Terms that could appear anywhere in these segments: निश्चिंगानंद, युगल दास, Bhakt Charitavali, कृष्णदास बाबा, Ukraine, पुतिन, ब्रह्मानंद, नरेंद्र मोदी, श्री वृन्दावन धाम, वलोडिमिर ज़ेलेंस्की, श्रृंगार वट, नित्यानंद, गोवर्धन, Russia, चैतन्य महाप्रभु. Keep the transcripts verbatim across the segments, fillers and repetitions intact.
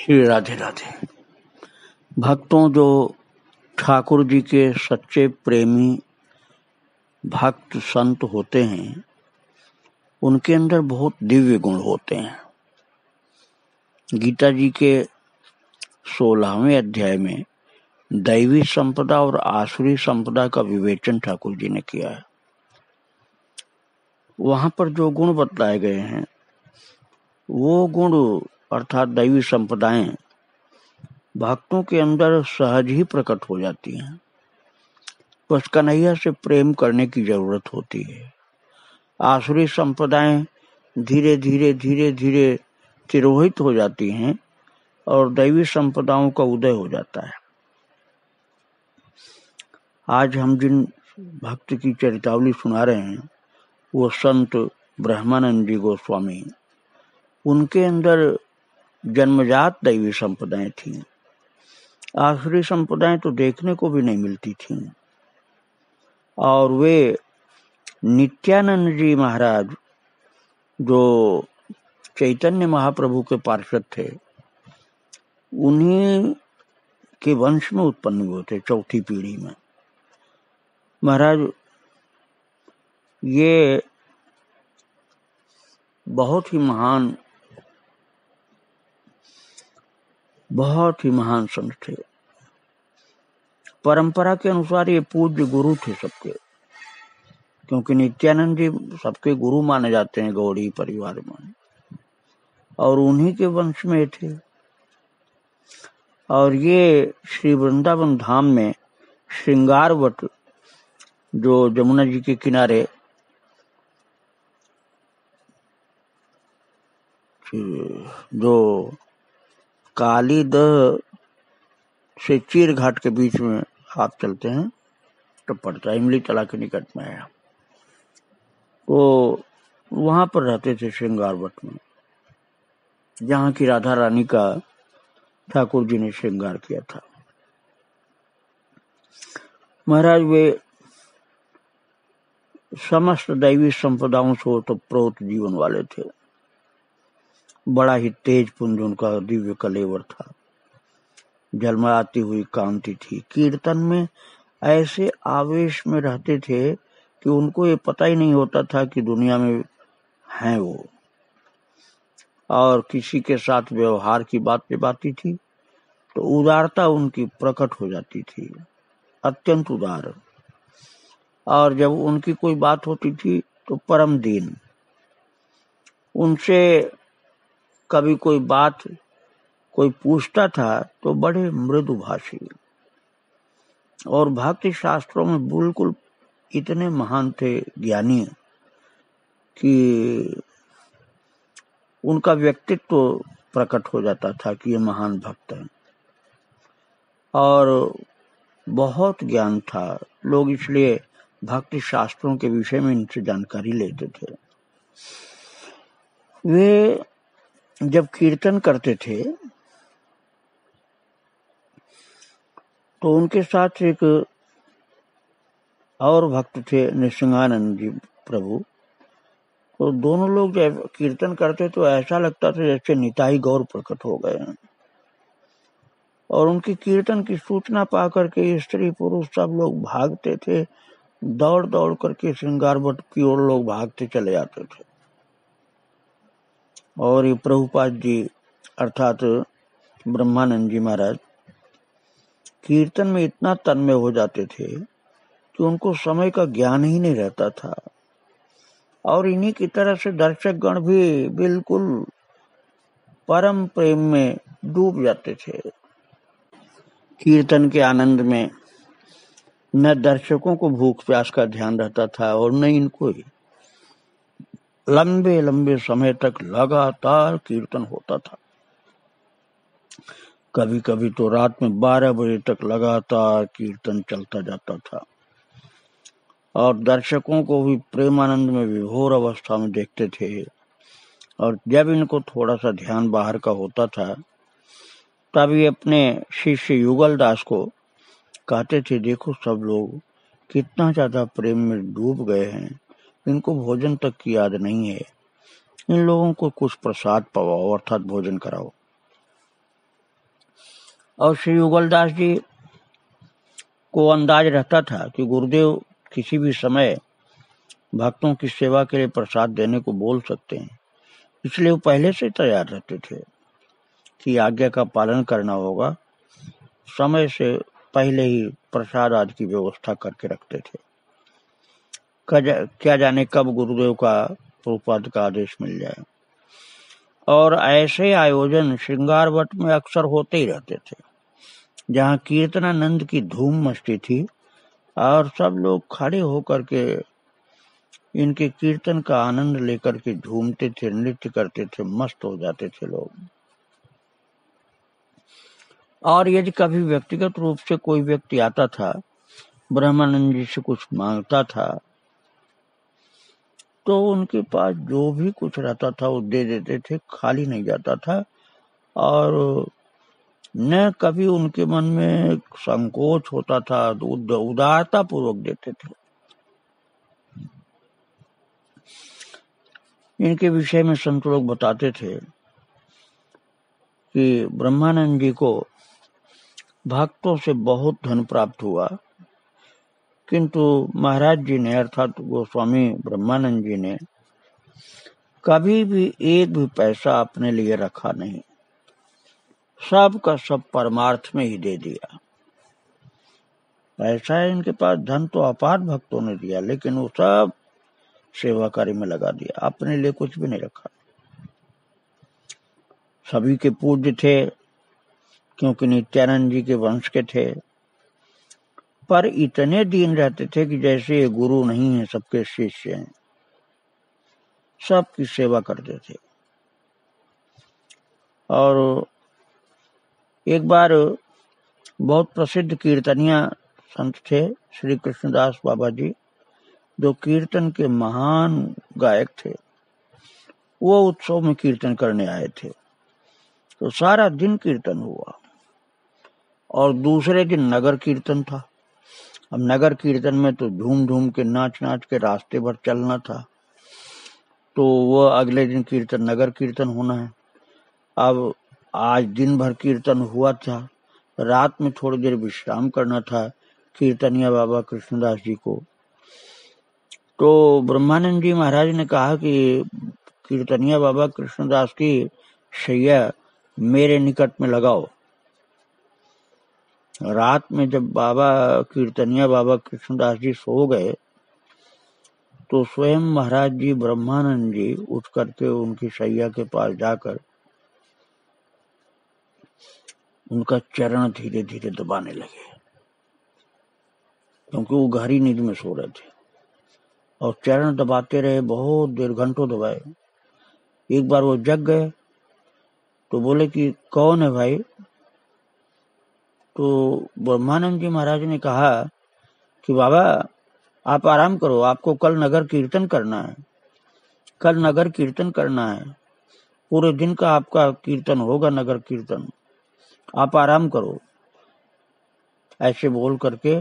श्री राधे राधे। भक्तों, जो ठाकुर जी के सच्चे प्रेमी भक्त संत होते हैं उनके अंदर बहुत दिव्य गुण होते हैं। गीता जी के सोलहवें अध्याय में दैवी संपदा और आसुरी संपदा का विवेचन ठाकुर जी ने किया है। वहां पर जो गुण बतलाए गए हैं वो गुण अर्थात दैवी संपदाएं भक्तों के अंदर सहज ही प्रकट हो जाती हैं। बस कन्हैया से प्रेम करने की जरूरत होती है। आसुरी संपदाएं धीरे धीरे धीरे धीरे तिरोहित हो जाती हैं और दैवी संपदाओं का उदय हो जाता है। आज हम जिन भक्त की चरितावली सुना रहे हैं वो संत ब्रह्मानंद जी गोस्वामी, उनके अंदर जन्मजात दैवी संपदाएं थीं। आखिरी संपदाएं तो देखने को भी नहीं मिलती थीं। और वे नित्यानंद जी महाराज जो चैतन्य महाप्रभु के पार्षद थे, उन्हीं के वंश में उत्पन्न हुए थे, चौथी पीढ़ी में। महाराज, ये बहुत ही महान बहुत ही महान संत थे। परंपरा के अनुसार ये पूज्य गुरु थे सबके, क्योंकि नित्यानंद जी सबके गुरु माने जाते हैं गौड़ी परिवार में, और उन्हीं के वंश में थे। और ये श्री वृन्दावन धाम में श्रृंगार वट, जो जमुना जी के किनारे जो काली दह से चीर घाट के बीच में आप चलते हैं तो पड़ता है, इमली तला के निकट में है, तो वहां पर रहते थे श्रृंगार वट में, जहाँ की राधा रानी का ठाकुर जी ने श्रृंगार किया था। महाराज, वे समस्त दैवी संपदाओं से तो प्रोत जीवन वाले थे। बड़ा ही तेज पुंज उनका दिव्य कलेवर था, झलमलाती हुई कांति थी। कीर्तन में ऐसे आवेश में रहते थे कि उनको ये पता ही नहीं होता था कि दुनिया में हैं वो, और किसी के साथ व्यवहार की बात पे बाती थी तो उदारता उनकी प्रकट हो जाती थी, अत्यंत उदार। और जब उनकी कोई बात होती थी तो परम दीन। उनसे कभी कोई बात कोई पूछता था तो बड़े मृदुभाषी, और भक्ति शास्त्रों में बिल्कुल इतने महान थे ज्ञानी कि उनका व्यक्तित्व प्रकट हो जाता था कि ये महान भक्त हैं। और बहुत ज्ञान था, लोग इसलिए भक्ति शास्त्रों के विषय में इनसे जानकारी लेते थे। वे जब कीर्तन करते थे तो उनके साथ एक और भक्त थे निश्चिंगानंद जी प्रभु, तो दोनों लोग जब कीर्तन करते तो ऐसा लगता था जैसे निताई गौर प्रकट हो गए हैं। और उनकी कीर्तन की सूचना पा करके स्त्री पुरुष सब लोग भागते थे, दौड़ दौड़ करके श्रृंगार वट की ओर लोग भागते चले जाते थे। और ये प्रभुपाद जी अर्थात ब्रह्मानंद जी महाराज कीर्तन में इतना तन्मय हो जाते थे कि उनको समय का ज्ञान ही नहीं रहता था। और इन्हीं की तरह से दर्शक गण भी बिल्कुल परम प्रेम में डूब जाते थे। कीर्तन के आनंद में न दर्शकों को भूख प्यास का ध्यान रहता था और न इनको ही। लंबे लंबे समय तक लगातार कीर्तन होता था। कभी कभी तो रात में बारह बजे तक लगातार कीर्तन चलता जाता था। और दर्शकों को भी प्रेमानंद में विभोर अवस्था में देखते थे। और जब इनको थोड़ा सा ध्यान बाहर का होता था तब ये अपने शिष्य युगल दास को कहते थे, देखो सब लोग कितना ज्यादा प्रेम में डूब गए हैं, इनको भोजन तक की याद नहीं है, इन लोगों को कुछ प्रसाद पवाओ अर्थात भोजन कराओ। और श्री युगल दास जी को अंदाज रहता था कि गुरुदेव किसी भी समय भक्तों की सेवा के लिए प्रसाद देने को बोल सकते हैं, इसलिए वो पहले से तैयार रहते थे कि आज्ञा का पालन करना होगा। समय से पहले ही प्रसाद आदि की व्यवस्था करके रखते थे। क्या जाने कब गुरुदेव का प्रभुपाद का आदेश मिल जाए। और ऐसे आयोजन श्रृंगार वट में अक्सर होते ही रहते थे, जहाँ कीर्तनानंद की धूम मचती थी और सब लोग खड़े होकर के इनके कीर्तन का आनंद लेकर के झूमते थे, नृत्य करते थे, मस्त हो जाते थे लोग। और यदि कभी व्यक्तिगत रूप से कोई व्यक्ति आता था, ब्रह्मानंद जी से कुछ मांगता था, तो उनके पास जो भी कुछ रहता था वो दे देते थे, खाली नहीं जाता था। और न कभी उनके मन में संकोच होता था, उदारता पूर्वक देते थे। इनके विषय में संत लोग बताते थे कि ब्रह्मानंद जी को भक्तों से बहुत धन प्राप्त हुआ, किंतु महाराज जी ने अर्थात गोस्वामी ब्रह्मानंद जी ने कभी भी एक भी पैसा अपने लिए रखा नहीं, सब का सब परमार्थ में ही दे दिया। पैसा है इनके पास, धन तो अपार भक्तों ने दिया, लेकिन वो सब सेवा कार्य में लगा दिया, अपने लिए कुछ भी नहीं रखा। सभी के पूज्य थे क्योंकि नित्यानंद जी के वंश के थे, पर इतने दीन रहते थे कि जैसे ये गुरु नहीं है, सबके शिष्य हैं, सबकी सेवा करते थे। और एक बार बहुत प्रसिद्ध कीर्तनिया संत थे श्री कृष्णदास बाबा जी, जो कीर्तन के महान गायक थे। वो उत्सव में कीर्तन करने आए थे, तो सारा दिन कीर्तन हुआ और दूसरे दिन नगर कीर्तन था। अब नगर कीर्तन में तो झूम झूम के नाच नाच के रास्ते भर चलना था, तो वो अगले दिन कीर्तन नगर कीर्तन होना है। अब आज दिन भर कीर्तन हुआ था, रात में थोड़ी देर विश्राम करना था कीर्तनिया बाबा कृष्णदास जी को। तो ब्रह्मानंद जी महाराज ने कहा कि कीर्तनिया बाबा कृष्णदास की शैया मेरे निकट में लगाओ। रात में जब बाबा कीर्तनिया बाबा कृष्णदास जी सो गए, तो स्वयं महाराज जी ब्रह्मानंद जी उठ करके उनकी शैया के पास जाकर उनका चरण धीरे धीरे दबाने लगे, क्योंकि वो गहरी नींद में सो रहे थे। और चरण दबाते रहे बहुत देर, घंटों दबाए। एक बार वो जग गए तो बोले कि कौन है भाई। तो ब्रह्मानंद जी महाराज ने कहा कि बाबा आप आराम करो, आपको कल नगर कीर्तन करना है, कल नगर कीर्तन करना है, पूरे दिन का आपका कीर्तन होगा नगर कीर्तन, आप आराम करो। ऐसे बोल करके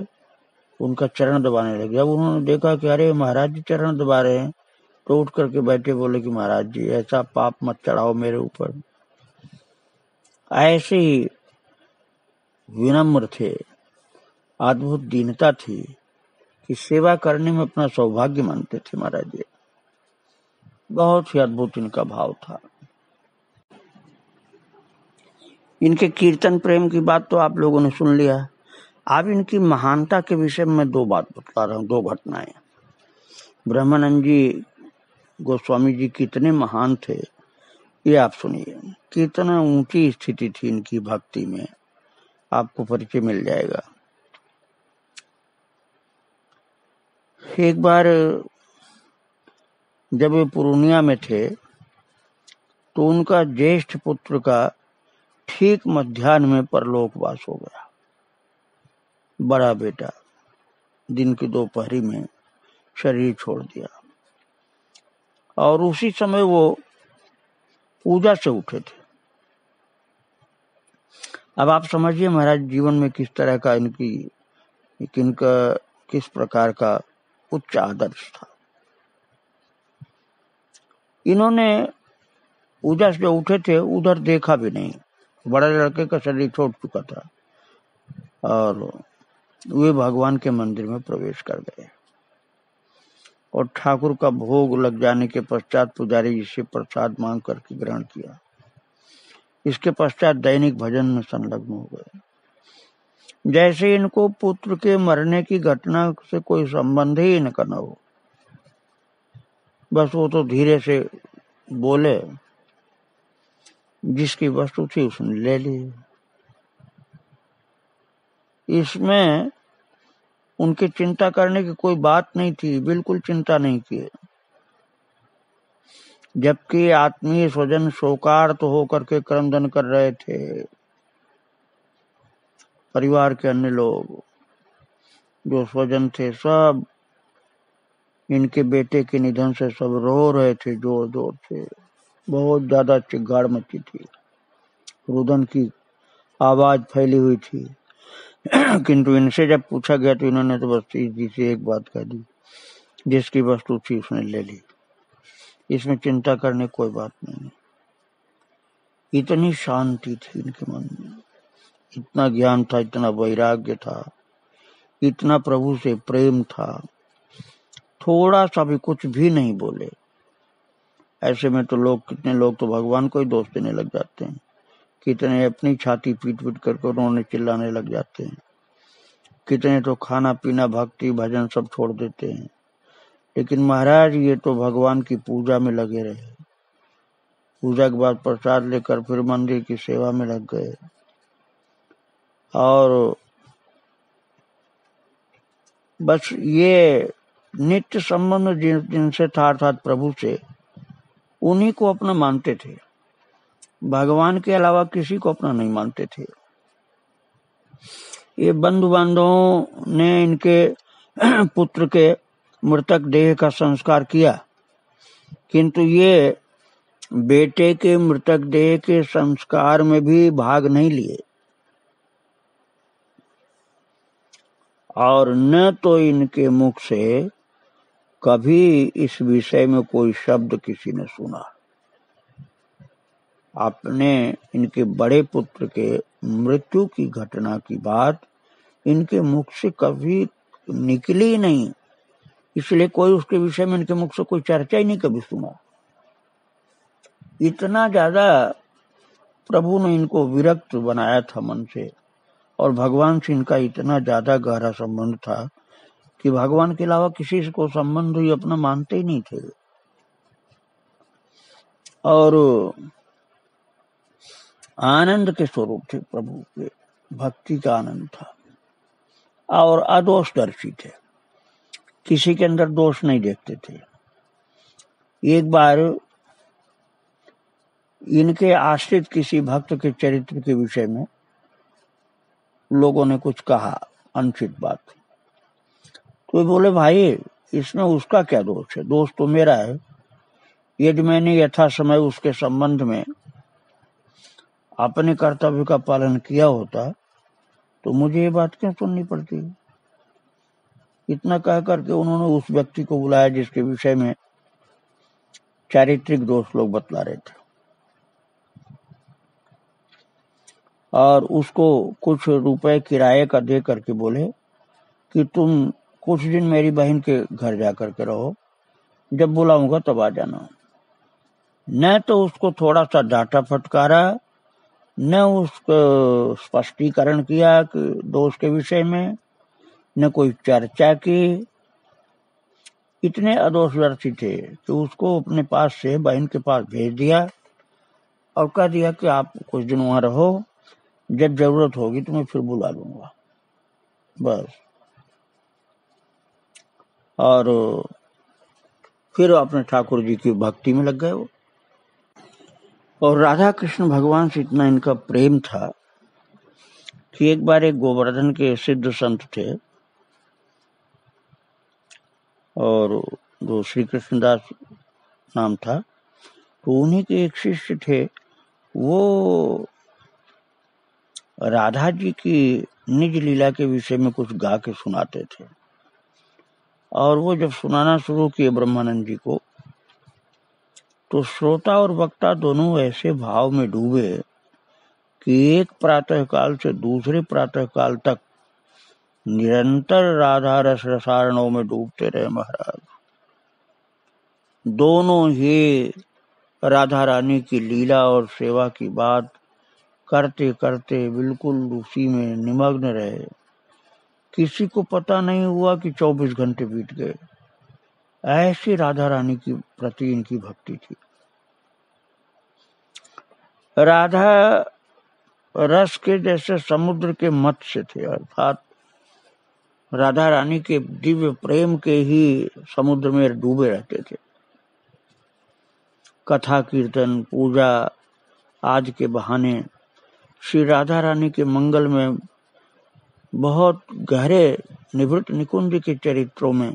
उनका चरण दबाने लगे। जब उन्होंने देखा कि अरे महाराज जी चरण दबा रहे हैं, तो उठ करके बैठे, बोले कि महाराज जी ऐसा पाप मत चढ़ाओ मेरे ऊपर। ऐसे ही विनम्र थे, अद्भुत दीनता थी कि सेवा करने में अपना सौभाग्य मानते थे महाराज जी। बहुत ही अद्भुत इनका भाव था। इनके कीर्तन प्रेम की बात तो आप लोगों ने सुन लिया। आप इनकी महानता के विषय में दो बात बता रहा हूँ, दो घटनाएं। ब्रह्मानंद जी गोस्वामी जी कितने महान थे ये आप सुनिए, कितना ऊंची स्थिति थी इनकी भक्ति में, आपको परिचय मिल जाएगा। एक बार जब वे पूर्णिया में थे, तो उनका ज्येष्ठ पुत्र का ठीक मध्याह्न में परलोकवास हो गया। बड़ा बेटा दिन की दोपहरी में शरीर छोड़ दिया, और उसी समय वो पूजा से उठे थे। अब आप समझिए महाराज जीवन में किस तरह का इनकी इनका किस प्रकार का उच्च आदर्श था। इन्होंने उधर से उठे थे, उधर देखा भी नहीं, बड़ा लड़के का शरीर छोड़ चुका था और वे भगवान के मंदिर में प्रवेश कर गए और ठाकुर का भोग लग जाने के पश्चात पुजारी जी से प्रसाद मांग करके ग्रहण किया। इसके पश्चात दैनिक भजन में संलग्न हो गए। जैसे इनको पुत्र के मरने की घटना से कोई संबंध ही इनका न हो, बस वो तो धीरे से बोले, जिसकी वस्तु थी उसने ले ली। इसमें उनकी चिंता करने की कोई बात नहीं थी, बिल्कुल चिंता नहीं किए। जबकि आत्मीय स्वजन शोकार्त होकर के क्रमदन कर रहे थे, परिवार के अन्य लोग जो स्वजन थे सब इनके बेटे के निधन से सब रो रहे थे जोर जोर से। बहुत ज्यादा चिंगाड़ मची थी, रुदन की आवाज फैली हुई थी। किंतु इनसे जब पूछा गया तो इन्होंने तो बस जी से एक बात कह दी, जिसकी वस्तु थी उसने ले ली। इसमें चिंता करने कोई बात नहीं। इतनी शांति थी इनके मन में, इतना ज्ञान था, इतना वैराग्य था, इतना प्रभु से प्रेम था, थोड़ा सा भी कुछ भी नहीं बोले। ऐसे में तो लोग, कितने लोग तो भगवान को ही दोष देने लग जाते हैं, कितने अपनी छाती पीट पीट करके उन्होंने चिल्लाने लग जाते हैं, कितने तो खाना पीना भक्ति भजन सब छोड़ देते हैं। लेकिन महाराज ये तो भगवान की पूजा में लगे रहे। पूजा के बाद प्रसाद लेकर फिर मंदिर की सेवा में लग गए और बस ये नित्य संबंध जिन जिनसे था अर्थात प्रभु से, उन्हीं को अपना मानते थे। भगवान के अलावा किसी को अपना नहीं मानते थे। ये बंधु बांधवों ने इनके पुत्र के मृतक देह का संस्कार किया, किंतु ये बेटे के मृतक देह के संस्कार में भी भाग नहीं लिए और न तो इनके मुख से कभी इस विषय में कोई शब्द किसी ने सुना। आपने इनके बड़े पुत्र के मृत्यु की घटना की बात इनके मुख से कभी निकली नहीं, इसलिए कोई उसके विषय में इनके मुख से कोई चर्चा ही नहीं कभी सुना। इतना ज्यादा प्रभु ने इनको विरक्त बनाया था मन से और भगवान से इनका इतना ज्यादा गहरा संबंध था कि भगवान के अलावा किसी को संबंध ही अपना मानते ही नहीं थे। और आनंद के स्वरूप थे प्रभु के, भक्ति का आनंद था और अदोषदर्शी थे, किसी के अंदर दोष नहीं देखते थे। एक बार इनके आश्रित किसी भक्त के चरित्र के विषय में लोगों ने कुछ कहा अनुचित बात, तो बोले भाई इसमें उसका क्या दोष है, दोष तो मेरा है। यदि मैंने यथा समय उसके संबंध में अपने कर्तव्य का पालन किया होता तो मुझे ये बात क्यों सुननी पड़ती। इतना कह करके उन्होंने उस व्यक्ति को बुलाया जिसके विषय में चारित्रिक दोष लोग बतला रहे थे और उसको कुछ रुपए किराए का दे करके बोले कि तुम कुछ दिन मेरी बहन के घर जा करके रहो, जब बुलाऊंगा तब आ जाना। न तो उसको थोड़ा सा डांटा फटकारा, न उसको स्पष्टीकरण किया कि दोष के विषय में, न कोई चर्चा की। इतने अदोषदर्शी थे कि उसको अपने पास से बहन के पास भेज दिया और कह दिया कि आप कुछ दिन वहां रहो, जब जरूरत होगी तो मैं फिर बुला लूंगा, बस। और फिर अपने ठाकुर जी की भक्ति में लग गए वो। और राधा कृष्ण भगवान से इतना इनका प्रेम था कि एक बार एक गोवर्धन के सिद्ध संत थे और जो श्री कृष्णदास नाम था, तो उन्हीं के एक शिष्य थे। वो राधा जी की निज लीला के विषय में कुछ गा के सुनाते थे और वो जब सुनाना शुरू किए ब्रह्मानंद जी को, तो श्रोता और वक्ता दोनों ऐसे भाव में डूबे कि एक प्रातः काल से दूसरे प्रातः काल तक निरंतर राधा रस रसारणों में डूबते रहे महाराज। दोनों ही राधा रानी की लीला और सेवा की बात करते करते बिल्कुल उसी में निमग्न रहे। किसी को पता नहीं हुआ कि चौबीस घंटे बीत गए। ऐसी राधा रानी की प्रति इनकी भक्ति थी। राधा रस के जैसे समुद्र के मत्स्य थे, अर्थात राधा रानी के दिव्य प्रेम के ही समुद्र में डूबे रहते थे। कथा कीर्तन पूजा आज के बहाने श्री राधा रानी के मंगल में बहुत गहरे निवृत्त निकुंज के चरित्रों में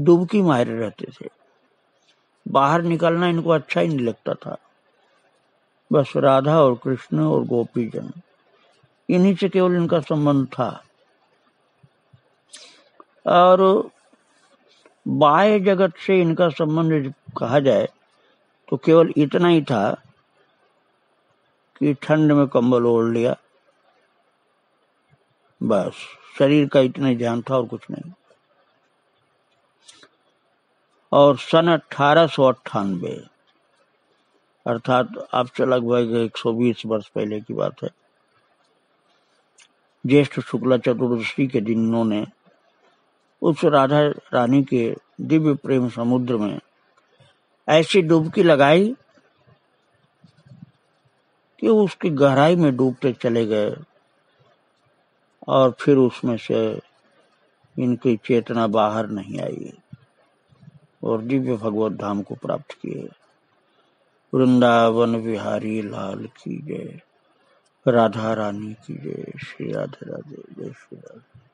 डुबकी मारे रहते थे। बाहर निकलना इनको अच्छा ही नहीं लगता था। बस राधा और कृष्ण और गोपीजन, इन्हीं से केवल इनका संबंध था। और बाह्य जगत से इनका संबंध कहा जाए तो केवल इतना ही था कि ठंड में कंबल ओढ़ लिया, बस शरीर का इतना ही ध्यान था और कुछ नहीं। और सन अठारह सौ अट्ठानबे अर्थात अब से लगभग एक सौ बीस वर्ष पहले की बात है, ज्येष्ठ शुक्ला चतुर्दशी के दिन इन्होंने उस राधा रानी के दिव्य प्रेम समुद्र में ऐसी डुबकी लगाई कि उसकी गहराई में डूबते चले गए। और फिर उसमें से इनकी चेतना बाहर नहीं आई और दिव्य भगवत धाम को प्राप्त किए। वृंदावन विहारी लाल की जय, राधा रानी की जय, श्री राधे राधे, जय श्री राधे।